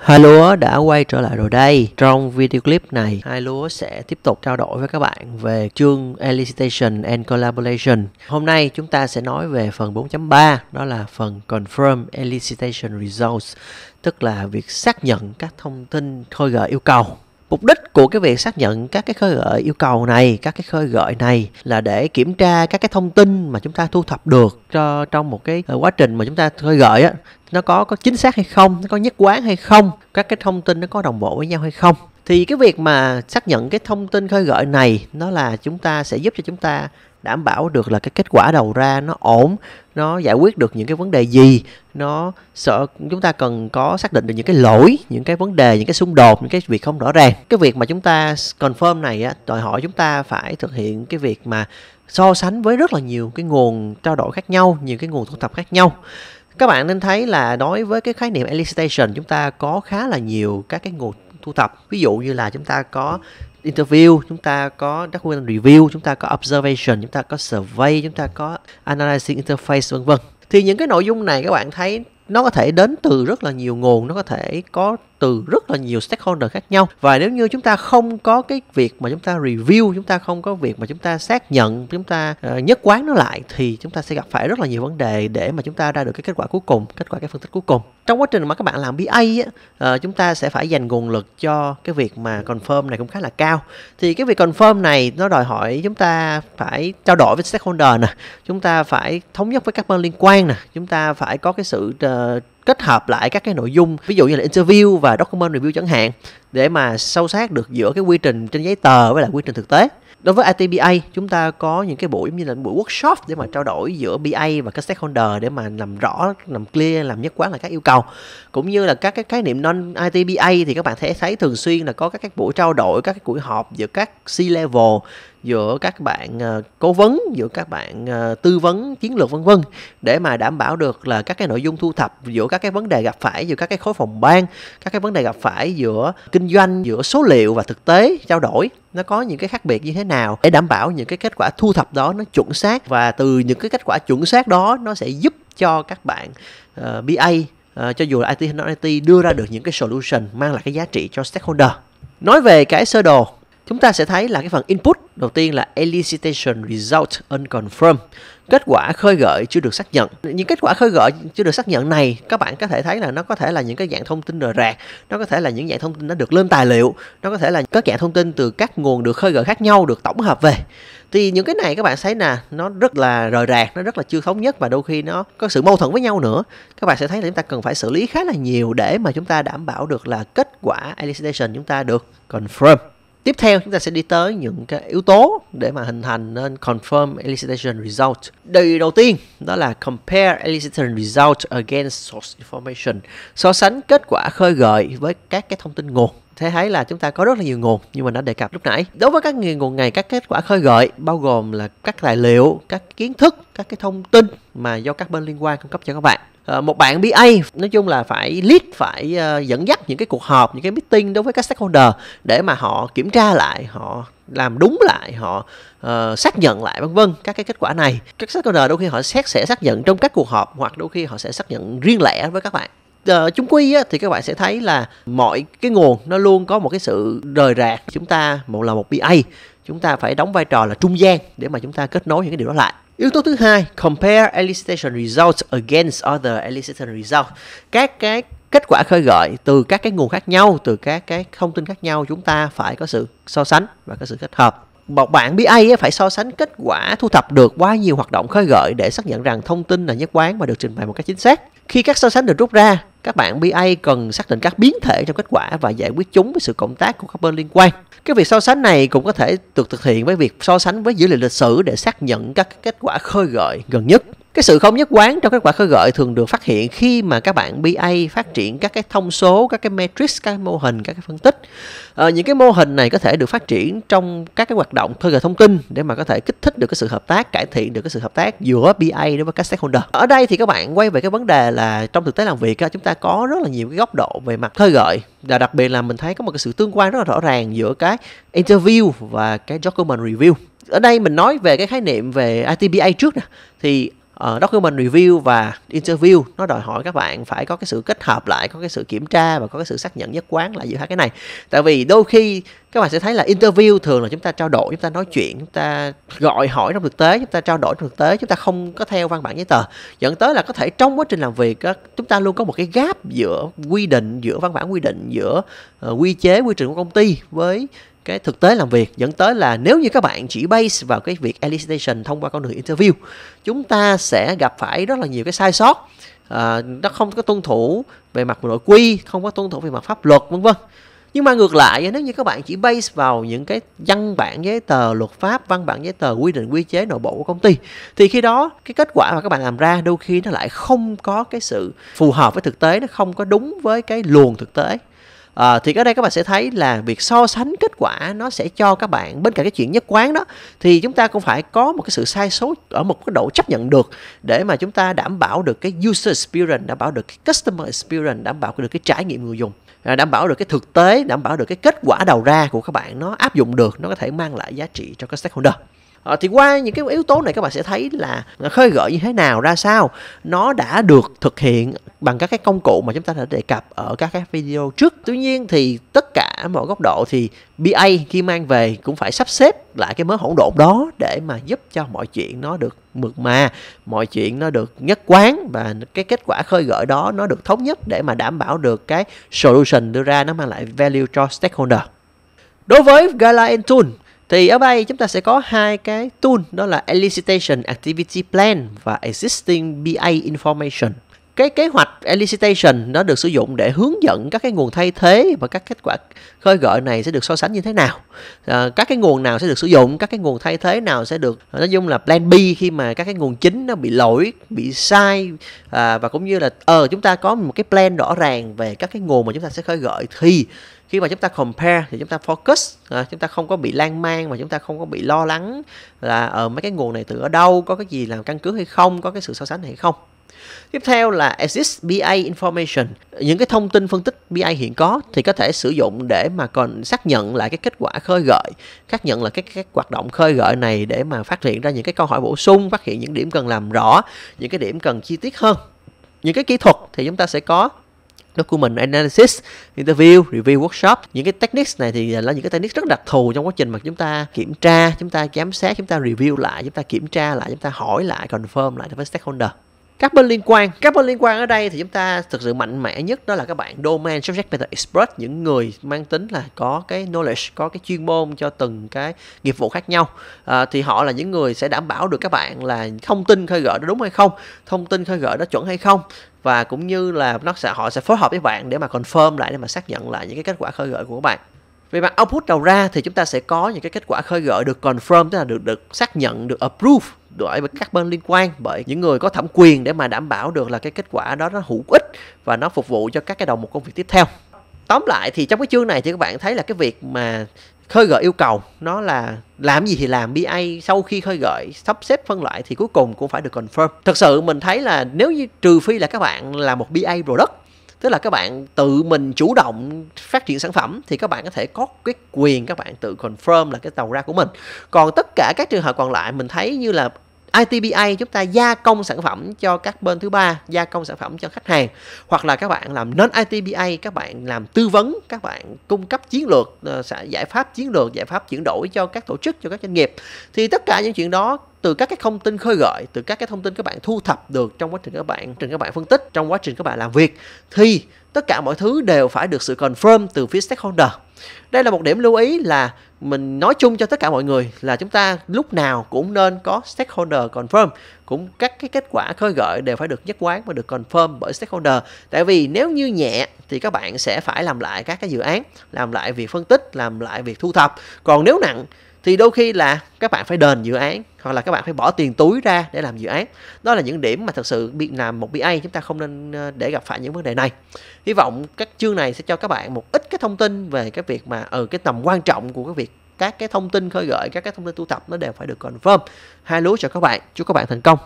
Hai Lúa đã quay trở lại rồi đây. Trong video clip này, Hai Lúa sẽ tiếp tục trao đổi với các bạn về chương Elicitation and Collaboration. Hôm nay chúng ta sẽ nói về phần 4.3, đó là phần Confirm Elicitation Results, tức là việc xác nhận các thông tin khơi gợi yêu cầu. Mục đích của cái việc xác nhận các cái khơi gợi yêu cầu này, các cái khơi gợi này là để kiểm tra các cái thông tin mà chúng ta thu thập được trong một cái quá trình mà chúng ta khơi gợi á, nó có chính xác hay không, nó có nhất quán hay không, các cái thông tin nó có đồng bộ với nhau hay không. Thì cái việc mà xác nhận cái thông tin khơi gợi này, nó là chúng ta sẽ giúp cho chúng ta đảm bảo được là cái kết quả đầu ra nó ổn, nó giải quyết được những cái vấn đề gì, nó chúng ta cần có xác định được những cái lỗi, những cái vấn đề, những cái xung đột, những cái việc không rõ ràng. Cái việc mà chúng ta confirm này á, đòi hỏi chúng ta phải thực hiện cái việc mà so sánh với rất là nhiều cái nguồn trao đổi khác nhau, nhiều cái nguồn thu thập khác nhau. Các bạn nên thấy là đối với cái khái niệm elicitation, chúng ta có khá là nhiều các cái nguồn thu thập. Ví dụ như là chúng ta có interview, chúng ta có document review, chúng ta có observation, chúng ta có survey, chúng ta có analyzing interface, vân vân. Thì những cái nội dung này các bạn thấy nó có thể đến từ rất là nhiều nguồn, nó có thể có từ rất là nhiều stakeholder khác nhau. Và nếu như chúng ta không có cái việc mà chúng ta review, chúng ta không có việc mà chúng ta xác nhận, chúng ta nhất quán nó lại, thì chúng ta sẽ gặp phải rất là nhiều vấn đề để mà chúng ta ra được cái kết quả cuối cùng, kết quả cái phân tích cuối cùng. Trong quá trình mà các bạn làm BA á, chúng ta sẽ phải dành nguồn lực cho cái việc mà confirm này cũng khá là cao. Thì cái việc confirm này nó đòi hỏi chúng ta phải trao đổi với stakeholder nè, chúng ta phải thống nhất với các bên liên quan nè, chúng ta phải có cái sự kết hợp lại các cái nội dung, ví dụ như là interview và document review chẳng hạn, để mà sâu sát được giữa cái quy trình trên giấy tờ với lại quy trình thực tế. Đối với ITBA, chúng ta có những cái buổi như là buổi workshop để mà trao đổi giữa BA và các stakeholder để mà làm rõ, làm clear, làm nhất quán là các yêu cầu. Cũng như là các cái khái niệm non-ITBA thì các bạn sẽ thấy thường xuyên là có các cái buổi trao đổi, các cái buổi họp giữa các C-level, giữa các bạn cố vấn, giữa các bạn tư vấn chiến lược, vân vân, để mà đảm bảo được là các cái nội dung thu thập giữa các cái vấn đề gặp phải, giữa các cái khối phòng ban, các cái vấn đề gặp phải giữa kinh doanh, giữa số liệu và thực tế trao đổi, nó có những cái khác biệt như thế nào, để đảm bảo những cái kết quả thu thập đó nó chuẩn xác, và từ những cái kết quả chuẩn xác đó nó sẽ giúp cho các bạn BA, cho dù là IT hay non-IT, đưa ra được những cái solution mang lại cái giá trị cho stakeholder. Nói về cái sơ đồ, chúng ta sẽ thấy là cái phần input đầu tiên là elicitation result unconfirmed, kết quả khơi gợi chưa được xác nhận. Những kết quả khơi gợi chưa được xác nhận này, các bạn có thể thấy là nó có thể là những cái dạng thông tin rời rạc, nó có thể là những dạng thông tin đã được lên tài liệu, nó có thể là các dạng thông tin từ các nguồn được khơi gợi khác nhau được tổng hợp về. Thì những cái này các bạn thấy là nó rất là rời rạc, nó rất là chưa thống nhất, và đôi khi nó có sự mâu thuẫn với nhau nữa. Các bạn sẽ thấy là chúng ta cần phải xử lý khá là nhiều để mà chúng ta đảm bảo được là kết quả elicitation chúng ta được confirm. Tiếp theo chúng ta sẽ đi tới những cái yếu tố để mà hình thành nên confirm elicitation result. Điều đầu tiên đó là compare elicitation result against source information, so sánh kết quả khơi gợi với các cái thông tin nguồn. Thế thấy là chúng ta có rất là nhiều nguồn như mình đã đề cập lúc nãy. Đối với các nguồn này, các kết quả khơi gợi bao gồm là các tài liệu, các kiến thức, các cái thông tin mà do các bên liên quan cung cấp cho các bạn. Một bạn BA nói chung là phải lead, phải dẫn dắt những cái cuộc họp, những cái meeting đối với các stakeholder để mà họ kiểm tra lại, họ làm đúng lại, họ xác nhận lại, vân vân các cái kết quả này. Các stakeholder đôi khi họ sẽ xác nhận trong các cuộc họp, hoặc đôi khi họ sẽ xác nhận riêng lẻ với các bạn. Chung quy á, thì các bạn sẽ thấy là mọi cái nguồn nó luôn có một cái sự rời rạc. Chúng ta là một BA, chúng ta phải đóng vai trò là trung gian để mà chúng ta kết nối những cái điều đó lại. Yếu tố thứ hai, compare elicitation results against other elicitation results. Các cái kết quả khơi gợi từ các cái nguồn khác nhau, từ các cái thông tin khác nhau, chúng ta phải có sự so sánh và có sự kết hợp. Một bạn BA phải so sánh kết quả thu thập được qua nhiều hoạt động khơi gợi để xác nhận rằng thông tin là nhất quán và được trình bày một cách chính xác. Khi các so sánh được rút ra, các bạn BA cần xác định các biến thể trong kết quả và giải quyết chúng với sự cộng tác của các bên liên quan. Cái việc so sánh này cũng có thể được thực hiện với việc so sánh với dữ liệu lịch sử để xác nhận các kết quả khơi gợi gần nhất. Cái sự không nhất quán trong kết quả khơi gợi thường được phát hiện khi mà các bạn BA phát triển các cái thông số, các cái matrix, các cái mô hình, các cái phân tích. Những cái mô hình này có thể được phát triển trong các cái hoạt động khơi gợi thông tin để mà có thể kích thích được cái sự hợp tác, cải thiện được cái sự hợp tác giữa BA đối với các stakeholder. Ở đây thì các bạn quay về cái vấn đề là trong thực tế làm việc chúng ta có rất là nhiều cái góc độ về mặt khơi gợi, và đặc biệt là mình thấy có một cái sự tương quan rất là rõ ràng giữa cái interview và cái document review. Ở đây mình nói về cái khái niệm về ITBA trước nè, thì document review và interview nó đòi hỏi các bạn phải có cái sự kết hợp lại, có cái sự kiểm tra và có cái sự xác nhận nhất quán lại giữa hai cái này. Tại vì đôi khi các bạn sẽ thấy là interview thường là chúng ta trao đổi, chúng ta nói chuyện, chúng ta gọi hỏi trong thực tế, chúng ta trao đổi trong thực tế, chúng ta không có theo văn bản giấy tờ, dẫn tới là có thể trong quá trình làm việc chúng ta luôn có một cái gap giữa quy định, giữa văn bản quy định, giữa quy chế, quy trình của công ty với cái thực tế làm việc, dẫn tới là nếu như các bạn chỉ base vào cái việc elicitation thông qua con đường interview, chúng ta sẽ gặp phải rất là nhiều cái sai sót, nó không có tuân thủ về mặt nội quy, không có tuân thủ về mặt pháp luật, vân vân. Nhưng mà ngược lại, nếu như các bạn chỉ base vào những cái văn bản giấy tờ luật pháp, văn bản giấy tờ quy định quy chế nội bộ của công ty, thì khi đó cái kết quả mà các bạn làm ra đôi khi nó lại không có cái sự phù hợp với thực tế, nó không có đúng với cái luồng thực tế. Thì ở đây các bạn sẽ thấy là việc so sánh kết quả nó sẽ cho các bạn, bên cạnh cái chuyện nhất quán đó, thì chúng ta cũng phải có một cái sự sai số ở một cái độ chấp nhận được để mà chúng ta đảm bảo được cái user experience, đảm bảo được cái customer experience, đảm bảo được cái trải nghiệm người dùng, đảm bảo được cái thực tế, đảm bảo được cái kết quả đầu ra của các bạn nó áp dụng được, nó có thể mang lại giá trị cho các stakeholder. Thì qua những cái yếu tố này các bạn sẽ thấy là khơi gợi như thế nào, ra sao nó đã được thực hiện bằng các cái công cụ mà chúng ta đã đề cập ở các cái video trước. Tuy nhiên thì tất cả mọi góc độ thì BA khi mang về cũng phải sắp xếp lại cái mớ hỗn độn đó để mà giúp cho mọi chuyện nó được mượt mà, mọi chuyện nó được nhất quán và cái kết quả khơi gợi đó nó được thống nhất để mà đảm bảo được cái solution đưa ra nó mang lại value cho stakeholder. Đối với Guideline Tool thì ở đây chúng ta sẽ có hai cái tool, đó là Elicitation Activity Plan và Existing BA Information. Cái kế hoạch elicitation nó được sử dụng để hướng dẫn các cái nguồn thay thế và các kết quả khơi gợi này sẽ được so sánh như thế nào, các cái nguồn nào sẽ được sử dụng, các cái nguồn thay thế nào sẽ được, nói chung là plan B khi mà các cái nguồn chính nó bị lỗi, bị sai, và cũng như là chúng ta có một cái plan rõ ràng về các cái nguồn mà chúng ta sẽ khơi gợi, thì khi mà chúng ta compare thì chúng ta focus, chúng ta không có bị lan man và chúng ta không có bị lo lắng là mấy cái nguồn này từ ở đâu, có cái gì làm căn cứ hay không, có cái sự so sánh hay không. Tiếp theo là Exist BA Information, những cái thông tin phân tích BA hiện có thì có thể sử dụng để mà còn xác nhận lại cái kết quả khơi gợi, xác nhận là cái hoạt động khơi gợi này để mà phát hiện ra những cái câu hỏi bổ sung, phát hiện những điểm cần làm rõ, những cái điểm cần chi tiết hơn. Những cái kỹ thuật thì chúng ta sẽ có Document Analysis, Interview, Review, Workshop. Những cái techniques này thì là những cái techniques rất đặc thù trong quá trình mà chúng ta kiểm tra, chúng ta giám sát, chúng ta review lại, chúng ta kiểm tra lại, chúng ta hỏi lại, confirm lại với stakeholder. Các bên liên quan ở đây thì chúng ta thực sự mạnh mẽ nhất đó là các bạn Domain Subject Matter Expert, những người mang tính là có cái knowledge, có cái chuyên môn cho từng cái nghiệp vụ khác nhau. Thì họ là những người sẽ đảm bảo được các bạn là thông tin khơi gợi đó đúng hay không, thông tin khơi gợi đó chuẩn hay không, và cũng như là họ sẽ phối hợp với bạn để mà confirm lại, để mà xác nhận lại những cái kết quả khơi gợi của các bạn. Về mặt output đầu ra thì chúng ta sẽ có những cái kết quả khơi gợi được confirm, tức là được xác nhận, được approve bởi các bên liên quan, bởi những người có thẩm quyền để mà đảm bảo được là cái kết quả đó nó hữu ích và nó phục vụ cho các cái đầu mục công việc tiếp theo. Tóm lại thì trong cái chương này thì các bạn thấy là cái việc mà khơi gợi yêu cầu nó là làm gì thì làm, BA sau khi khơi gợi sắp xếp phân loại thì cuối cùng cũng phải được confirm. Thật sự mình thấy là nếu như trừ phi là các bạn là một BA product, tức là các bạn tự mình chủ động phát triển sản phẩm, thì các bạn có thể có cái quyền các bạn tự confirm là cái đầu ra của mình. Còn tất cả các trường hợp còn lại mình thấy như là ITBA chúng ta gia công sản phẩm cho các bên thứ ba, gia công sản phẩm cho khách hàng, hoặc là các bạn làm non-ITBA, các bạn làm tư vấn, các bạn cung cấp chiến lược, giải pháp chiến lược, giải pháp chuyển đổi cho các tổ chức, cho các doanh nghiệp. Thì tất cả những chuyện đó từ các cái thông tin khơi gợi, từ các cái thông tin các bạn thu thập được trong quá trình các bạn phân tích, trong quá trình các bạn làm việc, thì tất cả mọi thứ đều phải được sự confirm từ phía stakeholder. Đây là một điểm lưu ý là mình nói chung cho tất cả mọi người là chúng ta lúc nào cũng nên có stakeholder confirm, cũng các cái kết quả khơi gợi đều phải được nhất quán và được confirm bởi stakeholder. Tại vì nếu như nhẹ thì các bạn sẽ phải làm lại các cái dự án, làm lại việc phân tích, làm lại việc thu thập. Còn nếu nặng thì đôi khi là các bạn phải đền dự án, hoặc là các bạn phải bỏ tiền túi ra để làm dự án. Đó là những điểm mà thật sự làm một BA chúng ta không nên để gặp phải những vấn đề này. Hy vọng các chương này sẽ cho các bạn một ít cái thông tin về cái việc mà cái tầm quan trọng của cái việc các cái thông tin khơi gợi, các cái thông tin thu thập nó đều phải được confirm. Hai lúa cho các bạn, chúc các bạn thành công.